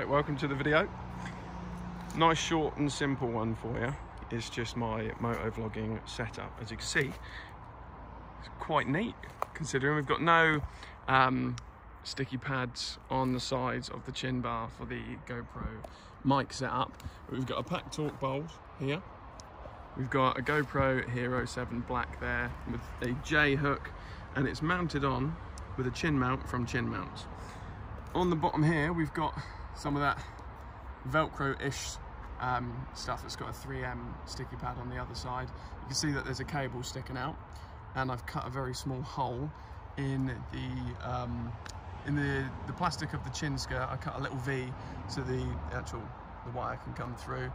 Right, welcome to the video. Nice short and simple one for you. It's just my moto vlogging setup. As you can see, it's quite neat considering we've got no sticky pads on the sides of the chin bar for the GoPro mic setup. We've got a Packtalk Bold here. We've got a GoPro Hero 7 Black there with a J hook, and it's mounted on with a chin mount from Chin Mounts. On the bottom here, we've got some of that Velcro-ish stuff that's got a 3M sticky pad on the other side. You can see that there's a cable sticking out, and I've cut a very small hole in the plastic of the chin skirt. I cut a little V so the wire can come through.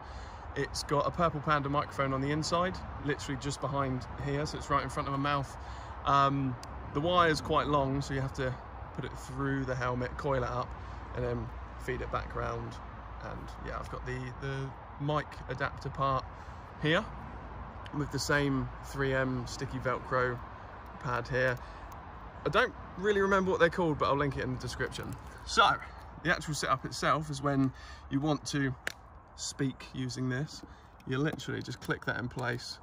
It's got a Purple Panda microphone on the inside, literally just behind here, so it's right in front of my mouth. The wire is quite long, so you have to put it through the helmet, coil it up, and then feed it back round. And yeah, I've got the mic adapter part here with the same 3M sticky Velcro pad here. I don't really remember what they're called, but I'll link it in the description. So the actual setup itself is, when you want to speak using this, you literally just click that in place,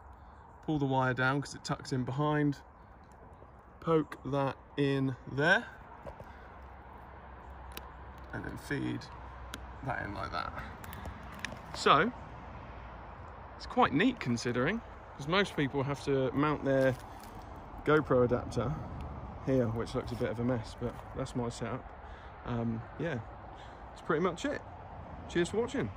pull the wire down because it tucks in behind, poke that in there, and then feed that in like that. So it's quite neat considering, because most people have to mount their GoPro adapter here, which looks a bit of a mess, but that's my setup. Yeah, that's pretty much it. Cheers for watching.